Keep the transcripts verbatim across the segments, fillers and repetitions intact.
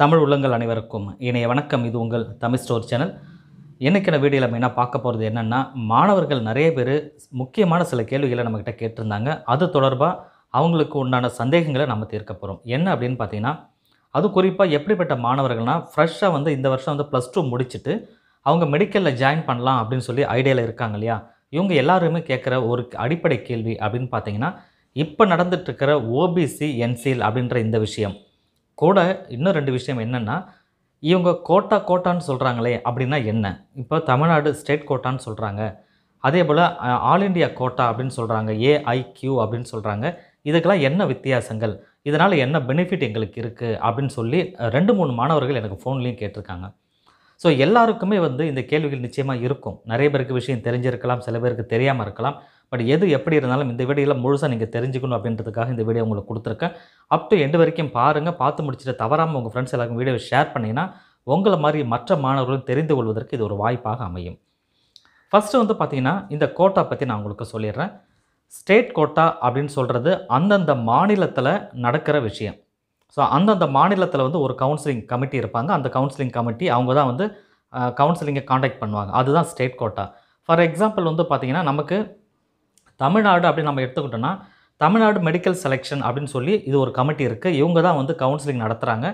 தமிழ் உள்ளங்கள் அனைவருக்கும் இணைய வணக்கம். இது உங்கள் தமிழ் ஸ்டோர் சேனல். இன்றைக்கான வீடியோவில் நம்ம என்ன பார்க்க போகிறது என்னென்னா, மாணவர்கள் நிறைய பேர் முக்கியமான சில கேள்விகளை நம்மக்கிட்ட கேட்டிருந்தாங்க. அது தொடர்பாக அவங்களுக்கு உண்டான சந்தேகங்களை நம்ம தீர்க்க போகிறோம். என்ன அப்படின்னு பார்த்தீங்கன்னா, அது குறிப்பாக எப்படிப்பட்ட மாணவர்கள்னால் ஃப்ரெஷ்ஷாக வந்து இந்த வருஷம் வந்து ப்ளஸ் டூ முடிச்சுட்டு அவங்க மெடிக்கலில் ஜாயின் பண்ணலாம் அப்படின்னு சொல்லி ஐடியாவில் இருக்காங்க இல்லையா? இவங்க எல்லாருமே கேட்குற ஒரு அடிப்படை கேள்வி அப்படின்னு பார்த்தீங்கன்னா, இப்போ நடந்துகிட்ருக்கிற ஓபிசி என்சிஎல் அப்படின்ற இந்த விஷயம் கூட இன்னும் ரெண்டு விஷயம் என்னென்னா, இவங்க கோட்டா கோட்டான்னு சொல்கிறாங்களே அப்படின்னா என்ன? இப்போ தமிழ்நாடு ஸ்டேட் கோட்டான்னு சொல்கிறாங்க, அதே போல் ஆல் இண்டியா கோட்டா அப்படின்னு சொல்கிறாங்க, ஏஐக்யூ அப்படின்னு சொல்கிறாங்க. இதுக்கெல்லாம் என்ன வித்தியாசங்கள், இதனால் என்ன பெனிஃபிட் எங்களுக்கு இருக்குது அப்படின்னு சொல்லி ரெண்டு மூணு மாணவர்கள் எனக்கு ஃபோன்லேயும் கேட்டிருக்காங்க. ஸோ எல்லாருக்குமே வந்து இந்த கேள்விகள் நிச்சயமாக இருக்கும். நிறைய பேருக்கு விஷயம் தெரிஞ்சிருக்கலாம், சில பேருக்கு தெரியாமல் இருக்கலாம். பட் எது எப்படி இருந்தாலும் இந்த வீடியோவில் முழுசாக நீங்கள் தெரிஞ்சுக்கணும் அப்படின்றதுக்காக இந்த வீடியோ உங்களுக்கு கொடுத்துருக்கேன். அப் டு எண்டு வரைக்கும் பாருங்கள். பார்த்து முடிச்சுட்டு தவறாமல் உங்கள் ஃப்ரெண்ட்ஸ் எல்லாருக்கும் வீடியோவை ஷேர் பண்ணிங்கன்னா உங்களை மாதிரி மற்ற மாணவர்களும் தெரிந்து கொள்வதற்கு இது ஒரு வாய்ப்பாக அமையும். ஃபஸ்ட்டு வந்து பார்த்திங்கன்னா, இந்த கோட்டா பற்றி நான் உங்களுக்கு சொல்லிடுறேன். ஸ்டேட் கோட்டா அப்படின்னு சொல்கிறது அந்தந்த மாநிலத்தில் நடக்கிற விஷயம். ஸோ அந்தந்த மாநிலத்தில் வந்து ஒரு கவுன்சிலிங் கமிட்டி இருப்பாங்க. அந்த கவுன்சிலிங் கமிட்டி அவங்க தான் வந்து கவுன்சிலிங்கை காண்டாக்ட் பண்ணுவாங்க. அதுதான் ஸ்டேட் கோட்டா. ஃபார் எக்ஸாம்பிள் வந்து பார்த்திங்கன்னா, நமக்கு தமிழ்நாடு அப்படின்னு நம்ம எடுத்துக்கிட்டோன்னா, தமிழ்நாடு மெடிக்கல் செலெக்ஷன் அப்படின்னு சொல்லி இது ஒரு கமிட்டி இருக்குது. இவங்க தான் வந்து கவுன்சிலிங் நடத்துகிறாங்க.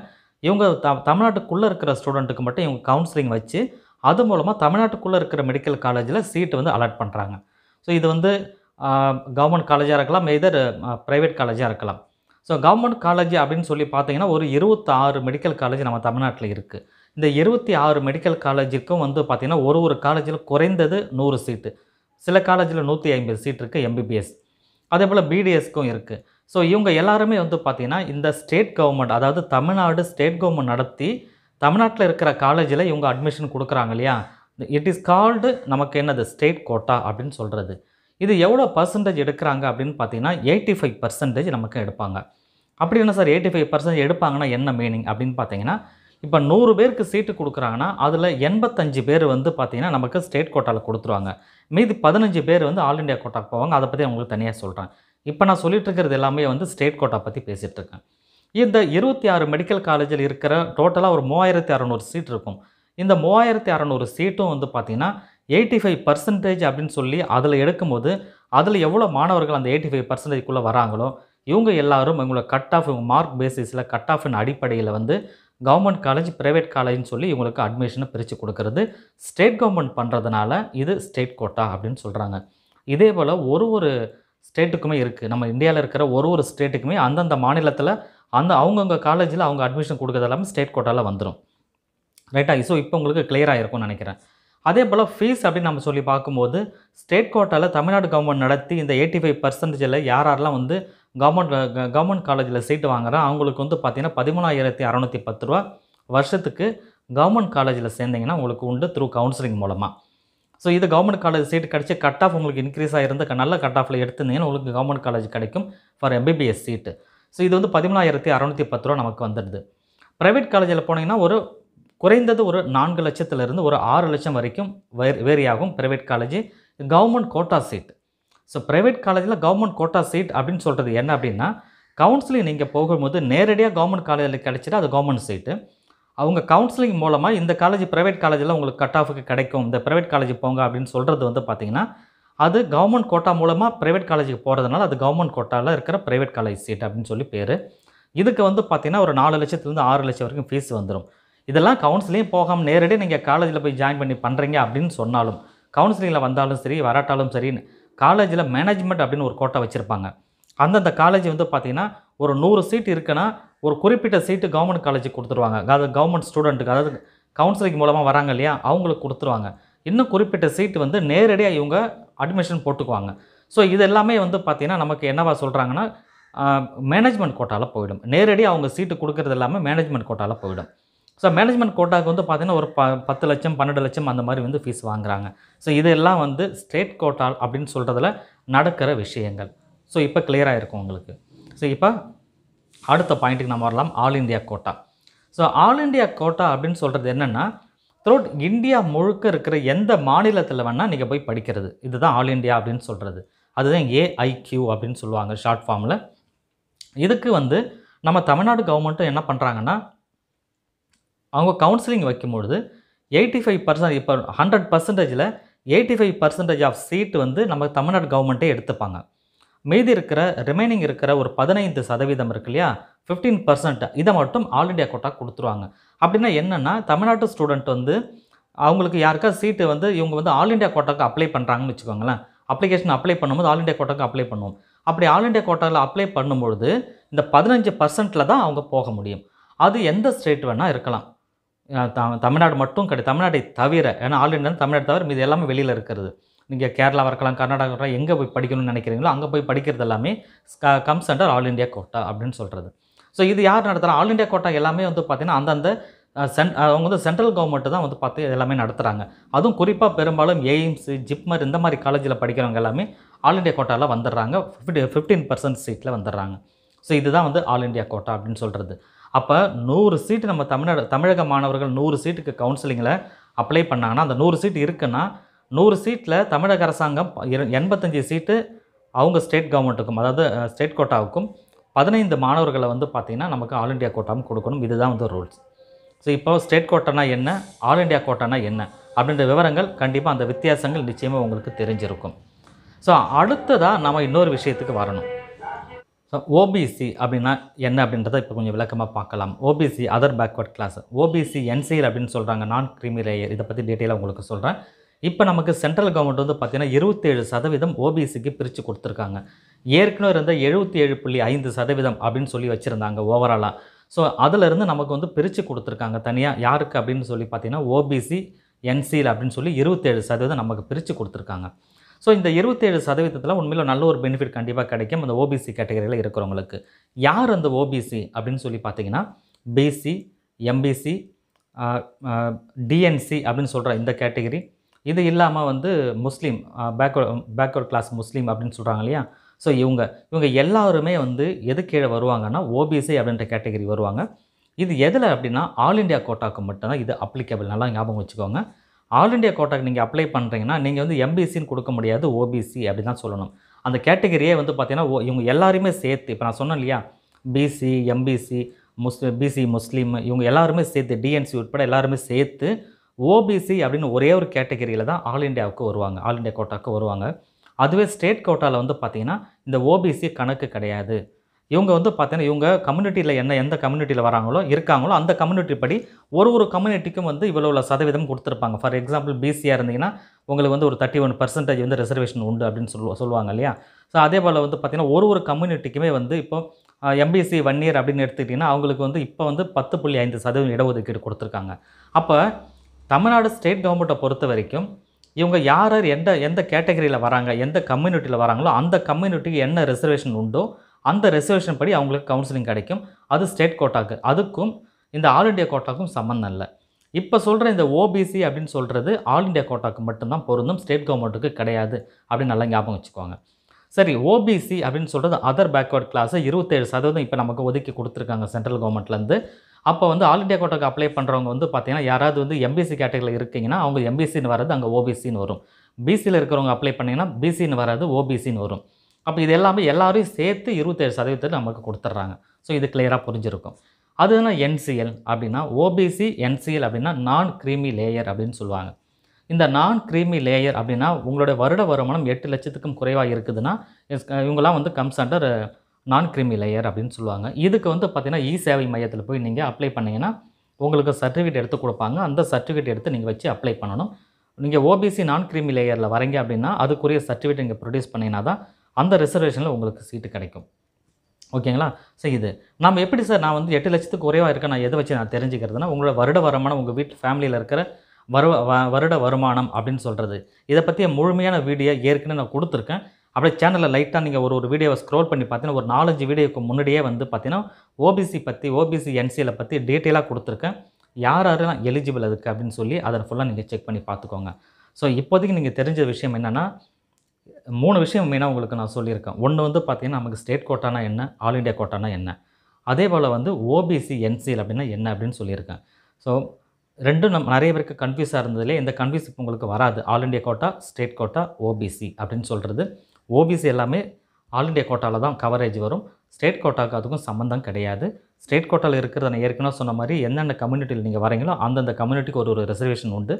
இவங்க த தமிழ்நாட்டுக்குள்ளே இருக்கிற ஸ்டூடெண்ட்டுக்கு மட்டும் இவங்க கவுன்சிலிங் வச்சு அது மூலமாக தமிழ்நாட்டுக்குள்ளே இருக்கிற மெடிக்கல் காலேஜில் சீட்டு வந்து அலாட் பண்ணுறாங்க. ஸோ இது வந்து கவர்மெண்ட் காலேஜாக இருக்கலாம், எதர் ப்ரைவேட் காலேஜாக இருக்கலாம். ஸோ கவர்மெண்ட் காலேஜ் அப்படின்னு சொல்லி பார்த்தீங்கன்னா, ஒரு இருபத்தாறு மெடிக்கல் காலேஜ் நம்ம தமிழ்நாட்டில் இருக்குது. இந்த இருபத்தி ஆறு மெடிக்கல் காலேஜுக்கும் வந்து பார்த்திங்கன்னா, ஒரு ஒரு காலேஜில் குறைந்தது நூறு சீட்டு, சில காலேஜில் நூற்றி ஐம்பது சீட் இருக்குது எம்பிபிஎஸ், அதே போல் பிடிஎஸ்க்கும் இருக்குது. ஸோ இவங்க எல்லாருமே வந்து பார்த்திங்கன்னா, இந்த ஸ்டேட் கவர்மெண்ட், அதாவது தமிழ்நாடு ஸ்டேட் கவர்மெண்ட் நடத்தி தமிழ்நாட்டில் இருக்கிற காலேஜில் இவங்க அட்மிஷன் கொடுக்குறாங்க இல்லையா? இட் இஸ் கால்டு நமக்கு என்னது ஸ்டேட் கோட்டா அப்படின்னு சொல்கிறது. இது எவ்வளோ பர்சன்டேஜ் எடுக்கிறாங்க அப்படின்னு பார்த்தீங்கன்னா, எயிட்டி ஃபைவ் பர்சன்டேஜ் நமக்கு எடுப்பாங்க. அப்படி என்ன சார் எயிட்டி ஃபைவ் பர்சன்டேஜ் எடுப்பாங்கன்னா என்ன மீனிங் அப்படின்னு பார்த்தீங்கன்னா, இப்போ நூறு பேருக்கு சீட்டு கொடுக்குறாங்கன்னா அதில் எண்பத்தஞ்சு பேர் வந்து பார்த்திங்கன்னா நமக்கு ஸ்டேட் கோட்டாவில் கொடுத்துருவாங்க. மீதி பதினஞ்சு பேர் வந்து ஆல் இண்டியா கோட்டாக்கு போவாங்க. அதை பற்றி அவங்களுக்கு தனியாக சொல்கிறேன். இப்போ நான் சொல்லிட்டு இருக்கிறது எல்லாமே வந்து ஸ்டேட் கோட்டா பற்றி பேசிகிட்ருக்கேன். இந்த இருபத்தி ஆறு மெடிக்கல் காலேஜில் இருக்கிற டோட்டலாக ஒரு மூவாயிரத்தி அறநூறு சீட் இருக்கும். இந்த மூவாயிரத்தி அறநூறு சீட்டும் வந்து பார்த்திங்கன்னா எயிட்டி ஃபைவ் பர்சன்டேஜ் அப்படின்னு சொல்லி அதில் எடுக்கும்போது அதில் எவ்வளோ மாணவர்கள் அந்த எயிட்டி ஃபைவ் பர்சன்டேஜ்க்குள்ளே வராங்களோ இவங்க எல்லாரும் இவங்களோட கட் ஆஃப், இவங்க மார்க் பேசிஸில் கட் ஆஃபின் அடிப்படையில் வந்து கவர்மெண்ட் காலேஜ், ப்ரைவேட் காலேஜ்னு சொல்லி இவங்களுக்கு அட்மிஷனை பிரித்து கொடுக்கறது ஸ்டேட் கவர்மெண்ட் பண்ணுறதுனால இது ஸ்டேட் கோட்டா அப்படின்னு சொல்கிறாங்க. இதே போல் ஒரு ஒரு ஸ்டேட்டுக்குமே இருக்குது. நம்ம இந்தியாவில் இருக்கிற ஒரு ஒரு ஸ்டேட்டுக்குமே அந்தந்த மாநிலத்தில் அந்த அவங்கவுங்க காலேஜில் அவங்க அட்மிஷன் கொடுக்குறது எல்லாமே ஸ்டேட் கோட்டாவில் வந்துடும். ரைட்டாக? ஸோ இப்போ உங்களுக்கு கிளியராக இருக்கும்னு நினைக்கிறேன். அதே போல் ஃபீஸ் அப்படின்னு நம்ம சொல்லி பார்க்கும்போது, ஸ்டேட் கோட்டாவில் தமிழ்நாடு கவர்மெண்ட் நடத்தி இந்த எயிட்டி ஃபைவ் பர்சன்டேஜில் யார் யாரெல்லாம் வந்து கவர்மெண்ட் கவர்மெண்ட் காலேஜில் சீட்டு வாங்குகிறோம் அவங்களுக்கு வந்து பார்த்திங்கன்னா பதிமூணாயிரத்தி அறநூற்றி பத்து ரூபா வருஷத்துக்கு கவர்மெண்ட் காலேஜில் சேர்ந்திங்கன்னா உங்களுக்கு உண்டு த்ரூ கவுன்சிலிங் மூலமாக. ஸோ இது கவர்மெண்ட் காலேஜ் சீட்டு கிடச்சி கட் ஆஃப் உங்களுக்கு இன்க்ரீஸ் ஆகிருந்து நல்ல கட் ஆஃபில் எடுத்துருந்தீங்கன்னா உங்களுக்கு கவர்மெண்ட் காலேஜ் கிடைக்கும் ஃபார் எம்பிபிஎஸ் சீட்டு. ஸோ இது வந்து பதிமூணாயிரத்தி அறநூற்றி பத்து ரூபா நமக்கு வந்துடுது. ப்ரைவேட் காலேஜில் போனீங்கன்னா ஒரு குறைந்தது ஒரு நான்கு லட்சத்துலேருந்து ஒரு ஆறு லட்சம் வரைக்கும் வே வேரியாகும் private college government quota seat. So private காலேஜில் கவர்மெண்ட் கோட்டா சீட் அப்படின்னு சொல்கிறது என்ன அப்படின்னா, கவுன்சிலிங் நீங்கள் போகும்போது நேரடியாக கவர்மெண்ட் காலேஜில் கிடச்சிட்டு அது கவர்மெண்ட் சீட்டு. அவங்க கவுன்சிலிங் மூலமாக இந்த காலேஜ், ப்ரைவேட் காலேஜில் உங்களுக்கு கட் ஆஃபுக்கு கிடைக்கும், இந்த ப்ரைவேட் காலேஜ் போங்க அப்படின்னு சொல்கிறது வந்து பார்த்திங்கன்னா அது கவர்மெண்ட் கோட்டா மூலமாக ப்ரைவேட் காலேஜுக்கு போகிறதுனால அது கவர்மெண்ட் கோட்டாவில் இருக்கிற ப்ரைவேட் காலேஜ் சீட் அப்படின்னு சொல்லி பேர். இதுக்கு வந்து பார்த்திங்கன்னா ஒரு நாலு லட்சத்துலேருந்து ஆறு லட்சம் வரைக்கும் ஃபீஸ் வந்துடும். இதெல்லாம் கவுன்சிலிங் போகாமல் நேரடியாக நீங்கள் காலேஜில் போய் ஜாயின் பண்ணி பண்ணுறீங்க அப்படின்னு சொன்னாலும், கவுன்சிலிங்கில் வந்தாலும் சரி வராட்டாலும் சரி, காலேஜில் மேனேஜ்மெண்ட் அப்படின்னு ஒரு கோட்டா வச்சுருப்பாங்க. அந்தந்த காலேஜ் வந்து பார்த்திங்கன்னா ஒரு நூறு சீட் இருக்குன்னா ஒரு குறிப்பிட்ட சீட்டு கவர்மெண்ட் காலேஜுக்கு கொடுத்துருவாங்க. அதாவது கவர்மெண்ட் ஸ்டூடெண்ட்டுக்கு, அதாவது கவுன்சிலிங் மூலமாக வராங்க இல்லையா, அவங்களுக்கு கொடுத்துருவாங்க. இன்னும் குறிப்பிட்ட சீட்டு வந்து நேரடியாக இவங்க அட்மிஷன் போட்டுக்குவாங்க. ஸோ இது எல்லாமே வந்து பார்த்திங்கன்னா நமக்கு என்னவா சொல்கிறாங்கன்னா மேனேஜ்மெண்ட் கோட்டாவில் போயிடும். நேரடியாக அவங்க சீட்டு கொடுக்குறது எல்லாமே மேனேஜ்மெண்ட் கோட்டாவில் போயிடும். ஸோ மேனேஜ்மெண்ட் கோட்டாவுக்கு வந்து பார்த்திங்கன்னா ஒரு ப பத்து லட்சம் பன்னெண்டு லட்சம் அந்த மாதிரி வந்து ஃபீஸ் வாங்குகிறாங்க. ஸோ இதெல்லாம் வந்து ஸ்டேட் கோட்டா அப்படின்னு சொல்கிறதுல நடக்கிற விஷயங்கள். ஸோ இப்போ கிளியராக இருக்கும் உங்களுக்கு. ஸோ இப்போ அடுத்த பாயிண்ட்டுக்கு நம்ம வரலாம், all India quota. So all India quota அப்படின்னு சொல்கிறது என்னென்னா, த்ரூட் இந்தியா முழுக்க இருக்கிற எந்த மாநிலத்தில் வேணால் நீங்கள் போய் படிக்கிறது, இதுதான் ஆல் இண்டியா அப்படின்னு சொல்கிறது. அதுதான் ஏஐக்யூ அப்படின்னு சொல்லுவாங்க ஷார்ட் ஃபார்மில். இதுக்கு வந்து நம்ம தமிழ்நாடு கவர்மெண்ட்டும் என்ன பண்ணுறாங்கன்னா, அவங்க கவுன்சிலிங் வைக்கும்பொழுது எயிட்டி ஃபைவ் பர்சன்ட் இப்போ ஹண்ட்ரட் பர்சன்டேஜில் eighty five percentage of seat வந்து நம்ம தமிழ்நாடு கவர்மெண்ட்டே எடுத்துப்பாங்க. மீதி இருக்கிற ரிமைனிங் இருக்கிற ஒரு பதினைந்து சதவீதம் இருக்கு இல்லையா, ஃபிஃப்டீன் பர்சன்ட் இதை மட்டும் ஆல் இண்டியா கோட்டா கொடுத்துருவாங்க. அப்படின்னா என்னென்னா தமிழ்நாட்டு ஸ்டூடெண்ட் வந்து அவங்களுக்கு யாருக்கா சீட்டு வந்து இவங்க வந்து ஆல் இண்டியா கோட்டாவுக்கு அப்ளை பண்ணுறாங்கன்னு வச்சுக்கோங்களேன். அப்ளிகேஷன் அப்ளை பண்ணும்போது ஆல் இண்டியா கோட்டாவுக்கு அப்ளை பண்ணுவோம். அப்படி ஆல் இண்டியா கோட்டாவில் அப்ளை பண்ணும்பொழுது இந்த பதினஞ்சு பர்சன்ட்டில் தான் அவங்க போக முடியும். அது எந்த ஸ்டேட் வேணால் இருக்கலாம், தமிழ்நாடு மட்டும் கிடையாது, தமிழ்நாடை தவிர. ஏன்னா ஆல் இண்டியா தமிழ்நாடு தவிர மீது எல்லாமே வெளியில் இருக்கிறது. நீங்கள் கேரளாவாக இருக்கலாம், கர்நாடகா இருக்கலாம், எங்கே போய் படிக்கணும்னு நினைக்கிறீங்களோ அங்கே போய் படிக்கிறது எல்லாமே comes under all India quota அப்படின்னு சொல்கிறது. ஸோ இது யார் நடத்துகிறா? ஆல் இண்டியா கோட்டா எல்லாமே வந்து பார்த்திங்கன்னா அந்தந்த சென் அவங்க வந்து சென்ட்ரல் கவர்மெண்ட்டு தான் வந்து பார்த்து எல்லாமே நடத்துகிறாங்க. அதுவும் குறிப்பாக பெரும்பாலும் எய்ம்ஸ், ஜிப்மர் இந்த மாதிரி காலேஜில் படிக்கிறவங்க எல்லாமே ஆல் இண்டியா கோட்டாவில் வந்துடுறாங்க. ஃபிஃப்டி ஃபிஃப்டீன் பர்சன்ட் சீட்டில் வந்துடுறாங்க. ஸோ இதுதான் வந்து ஆல் இண்டியா கோட்டா அப்படின்னு சொல்கிறது. அப்போ நூறு சீட்டு நம்ம தமிழ்நாடு தமிழக மாணவர்கள் நூறு சீட்டுக்கு கவுன்சிலிங்கில் அப்ளை பண்ணாங்கன்னா, அந்த நூறு சீட் இருக்குன்னா நூறு சீட்டில் தமிழக அரசாங்கம் எண்பத்தஞ்சு சீட்டு அவங்க ஸ்டேட் கவர்மெண்ட்டுக்கும், அதாவது ஸ்டேட் கோட்டாவுக்கும், பதினைந்து மாணவர்களை வந்து பார்த்திங்கன்னா நமக்கு ஆல் இண்டியா கோட்டாவும் கொடுக்கணும். இதுதான் வந்து ரூல்ஸ். ஸோ இப்போ ஸ்டேட் கோட்டானா என்ன, ஆல் இண்டியா கோட்டானா என்ன அப்படின்ற விவரங்கள் கண்டிப்பாக அந்த வித்தியாசங்கள் நிச்சயமாக உங்களுக்கு தெரிஞ்சிருக்கும். ஸோ அடுத்ததாக நம்ம இன்னொரு விஷயத்துக்கு வரணும். ஸோ ஓபிசி அப்படின்னா என்ன அப்படின்றத இப்போ கொஞ்சம் விளக்கமாக பார்க்கலாம். OBC other backward class, OBC NCL அப்படின்னு சொல்கிறாங்க, நான் கிரீமி லேயர். இதை பற்றி டீட்டெயிலாக உங்களுக்கு சொல்கிறேன். இப்போ நமக்கு சென்ட்ரல் கவர்மெண்ட் வந்து பார்த்திங்கன்னா இருபத்தேழு சதவீதம் ஓபிசிக்கு பிரித்து கொடுத்துருக்காங்க. ஏற்கனவே இருந்த எழுபத்தி ஏழு புள்ளி ஐந்து சதவீதம் அப்படின்னு சொல்லி வச்சுருந்தாங்க ஓவராலாக. ஸோ அதிலிருந்து நமக்கு வந்து பிரித்து கொடுத்துருக்காங்க தனியாக யாருக்கு அப்படின்னு சொல்லி பார்த்திங்கன்னா ஓபிசி என்சிஎல் அப்படின்னு சொல்லி இருபத்தேழு சதவீதம் நமக்கு பிரித்து கொடுத்துருக்காங்க. ஸோ இந்த இருபத்தேழு சதவீதத்தில் உண்மையில் நல்ல ஒரு பெனிஃபிட் கண்டிப்பாக கிடைக்கும் அந்த ஓபிசி கேட்டகரியில் இருக்கிறவங்களுக்கு. யார் அந்த ஓபிசி அப்படின்னு சொல்லி பார்த்திங்கன்னா பிசி, எம்பிசி, டிஎன்சி அப்படின்னு சொல்கிற இந்த கேட்டகரி. இது இல்லாமல் வந்து Muslim backward backward class Muslim அப்படின்னு சொல்கிறாங்க இல்லையா. ஸோ இவங்க இவங்க எல்லாருமே வந்து எது கீழே வருவாங்கன்னா ஓபிசி அப்படின்ற கேட்டகரி வருவாங்க. இது எதில் அப்படின்னா ஆல் இண்டியா கோட்டாக்கு மட்டும்தான் இது அப்ளிகபிள். நல்லா ஞாபகம் வச்சுக்கோங்க. ஆல் இண்டியா கோட்டாக்கு நீங்கள் அப்ளை பண்ணுறீங்கன்னா நீங்கள் வந்து எம்பிசின்னு கொடுக்க முடியாது, ஓபிசி அப்படி தான் சொல்லணும். அந்த கேட்டகரியே வந்து பார்த்திங்கன்னா இவங்க எல்லாருமே சேர்த்து, இப்போ நான் சொன்னேன் இல்லையா, பிசி, எம்பிசி, முஸ் பிசி முஸ்லீம் இவங்க எல்லாருமே சேர்த்து, டிஎன்சி உட்பட எல்லாருமே சேர்த்து ஓபிசி அப்படின்னு ஒரே ஒரு கேட்டகரியில் தான் ஆல் இண்டியாவுக்கு வருவாங்க, ஆல் இண்டியா கோட்டாவுக்கு வருவாங்க. அதுவே ஸ்டேட் கோட்டாவில் வந்து பார்த்திங்கன்னா இந்த ஓபிசி கணக்கு கிடையாது. இவங்க வந்து பார்த்திங்கன்னா இவங்க கம்யூனிட்டியில் என்ன எந்த கம்யூனிட்டியில் வராங்களோ இருக்காங்களோ அந்த கம்யூனிட்டி படி ஒரு ஒரு கம்யூனிட்டிக்கும் வந்து இவ்வளோ உள்ள சதவீதம் கொடுத்துருப்பாங்க. ஃபார் எக்ஸாம்பிள் பிசியாக இருந்தீங்கன்னா உங்களுக்கு வந்து ஒரு தேர்ட்டி ஒன் பர்சன்டேஜ் வந்து ரிசர்வேஷன் உண்டு அப்படின்னு சொல்லுவா சொல்லுவாங்க இல்லையா. ஸோ அதே போல் வந்து பார்த்திங்கன்னா ஒரு ஒரு கம்யூனிட்டிக்குமே வந்து இப்போ எம்பிசி ஒன் இயர் அப்படின்னு எடுத்துக்கிட்டிங்கன்னா அவங்களுக்கு வந்து இப்போ வந்து பத்து புள்ளி ஐந்து சதவீதம் இடஒதுக்கீடு கொடுத்துருக்காங்க. அப்போ தமிழ்நாடு ஸ்டேட் கவர்மெண்ட்டை பொறுத்த வரைக்கும் இவங்க யார் யார் எந்த எந்த கேட்டகரியில் வராங்க, எந்த கம்யூனிட்டியில் வராங்களோ அந்த கம்யூனிட்டிக்கு என்ன ரிசர்வேஷன் உண்டோ அந்த ரிசர்வேஷன் படி அவங்களுக்கு கவுன்சிலிங் கிடைக்கும். அது ஸ்டேட் கோட்டாக்கு. அதுக்கும் இந்த ஆல் இண்டியா கோட்டாக்கும் சம்மந்தம் இல்லை. இப்போ சொல்கிற இந்த ஓபிசி அப்படின்னு சொல்கிறது ஆல் இண்டியா கோட்டாக்கு மட்டும்தான் பொருந்தும், ஸ்டேட் கவர்மெண்ட்டுக்கு கிடையாது அப்படின்னு நல்லா ஞாபகம் வச்சுக்குவாங்க. சரி, ஓபிசி அப்படின்னு சொல்கிறது அதர் பேக்வர்ட் கிளாஸு இருபத்தேழு சதவீதம் இப்போ நமக்கு ஒதுக்கி கொடுத்துருக்காங்க சென்ட்ரல் கவர்மெண்ட்லேருந்து. அப்போ வந்து ஆல் இண்டியா கோட்டாக்கு அப்ளை பண்ணுறவங்க வந்து பார்த்திங்கன்னா யாராவது வந்து எம்பிசி கேட்டகரியில் இருக்கீங்கன்னா அவங்க எம்பிசின்னு வராது, அங்கே ஓபிசின்னு வரும். பிசியில் இருக்கிறவங்க அப்ளை பண்ணிங்கன்னா பிசின்னு வராது, ஓபிசின்னு வரும். அப்போ இது எல்லாமே எல்லாரையும் சேர்த்து இருபத்தேழு சதவீதத்துக்கு நமக்கு கொடுத்துட்றாங்க. ஸோ இது கிளியராக புரிஞ்சிருக்கும். அதுனா என்சிஎல் அப்படின்னா ஓபிசி என்சிஎல் அப்படின்னா நான் கிரீமி லேயர் அப்படின்னு சொல்லுவாங்க. இந்த நான் கிரீமி லேயர் அப்படின்னா உங்களுடைய வருட வருமானம் எட்டு லட்சத்துக்கும் குறைவாக இருக்குதுன்னா இவங்களாம் வந்து comes under non creamy layer அப்படின்னு சொல்லுவாங்க. இதுக்கு வந்து பார்த்திங்கன்னா இ சேவை மையத்தில் போய் நீங்கள் அப்ளை பண்ணிங்கன்னா உங்களுக்கு சர்டிஃபிகேட் எடுத்து கொடுப்பாங்க. அந்த சர்டிஃபிகேட் எடுத்து நீங்கள் வச்சு அப்ளை பண்ணணும். நீங்கள் ஓபிசி நான் கிரீமி லேயரில் வரீங்க அப்படின்னா அதுக்குரிய சர்டிஃபிகேட் நீங்கள் ப்ரொடியூஸ் பண்ணிங்கன்னா தான் அந்த ரிசர்வேஷனில் உங்களுக்கு சீட்டு கிடைக்கும். ஓகேங்களா? சரி, இது நம்ம எப்படி சார் நான் வந்து எட்டு லட்சத்துக்கு குறைவாக இருக்க நான் எதை வச்சு நான் தெரிஞ்சுக்கிறதுனா உங்களோட வருட வருமானம், உங்கள் வீட்டு ஃபேமிலியில் இருக்கிற வருவ வருட வருமானம் அப்படின்னு சொல்கிறது. இதை பற்றிய முழுமையான வீடியோ ஏற்கனவே நான் கொடுத்துருக்கேன். அப்படியே சேனலில் லைட்டாக நீங்கள் ஒரு ஒரு வீடியோவை ஸ்க்ரோல் பண்ணி பார்த்தீங்கன்னா ஒரு நாலஞ்சு வீடியோக்கு முன்னாடியே வந்து பார்த்தீங்கன்னா ஓபிசி பற்றி ஓபிசி என்சியில் பற்றி டீட்டெயிலாக கொடுத்துருக்கேன். யார் யாரெல்லாம் எலிஜிபிள் அதுக்கு அப்படின்னு சொல்லி அதை ஃபுல்லாக நீங்கள் செக் பண்ணி பார்த்துக்கோங்க. ஸோ இப்போதைக்கு நீங்கள் தெரிஞ்ச விஷயம் என்னென்னா மூணு விஷயம் மெயினாக உங்களுக்கு நான் சொல்லியிருக்கேன். ஒன்று வந்து பார்த்திங்கன்னா நமக்கு ஸ்டேட் கோட்டானா என்ன, ஆல் இண்டியா கோட்டானா என்ன, அதே போல் வந்து ஓபிசி என்சிஎல் அப்படின்னா என்ன அப்படின்னு சொல்லியிருக்கேன். ஸோ ரெண்டும் நம்ம நிறைய பேருக்கு கன்ஃபியூஸாக இருந்ததுலேயே இந்த கன்ஃபியூஸ் இப்போ உங்களுக்கு வராது. All India quota, state quota, OBC அப்படின்னு சொல்கிறது. ஓபிசி எல்லாமே ஆல் இண்டியா கோட்டாவில் தான் கவரேஜ் வரும். ஸ்டேட் கோட்டாவுக்கு அதுக்கும் சம்மந்தம் கிடையாது. ஸ்டேட் கோட்டாவில் இருக்கிறத நான் ஏற்கனவே சொன்ன மாதிரி எந்தெந்த கம்யூனிட்டியில் நீங்கள் வரீங்களோ அந்தந்த கம்யூனிட்டிக்கு ஒரு ஒரு ரிசர்வேஷன் உண்டு.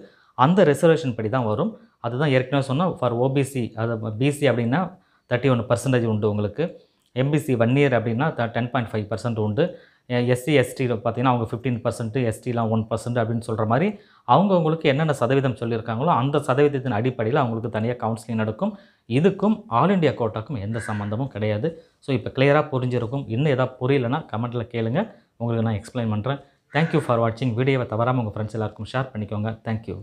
அந்த ரிசர்வேஷன் படி தான் வரும். அதுதான் ஏற்கனவே சொன்னால் ஃபார் ஓபிசி அது பிசி அப்படின்னா தேர்ட்டி ஒன் பர்சன்டேஜ் உண்டு உங்களுக்கு. எம்பிசி ஒன் இயர் அப்படின்னா டென் பாயிண்ட் ஃபைவ் பர்சன்ட் உண்டு. எஸ்சி எஸ்டியில் பார்த்திங்கன்னா அவங்க ஃபிஃப்டீன் பர்சன்ட் எஸ்டிலாம் ஒன் பர்சன்ட் அப்படின்னு சொல்கிற மாதிரி அவங்கவுங்களுக்கு என்னென்ன சதவீதம் சொல்லியிருக்காங்களோ அந்த சதவீதத்தின் அடிப்படையில் அவங்களுக்கு தனியாக கவுன்சிலிங் நடக்கும். இதுக்கும் ஆல் இண்டியா கோட்டாக்கும் எந்த சம்மந்தமும் கிடையாது. ஸோ இப்போ கிளியராக புரிஞ்சிருக்கும். இன்னும் எதாவது புரியலைன்னா கமெண்ட்டில் கேளுங்கள், உங்களுக்கு நான் எக்ஸ்பிளைன் பண்ணுறேன். தேங்க்யூ ஃபார் வாட்சிங். வீடியோவை தவறாமல் உங்கள் ஃப்ரெண்ட்ஸ் எல்லாருக்கும் ஷேர் பண்ணிக்கோங்க. தேங்க்யூ.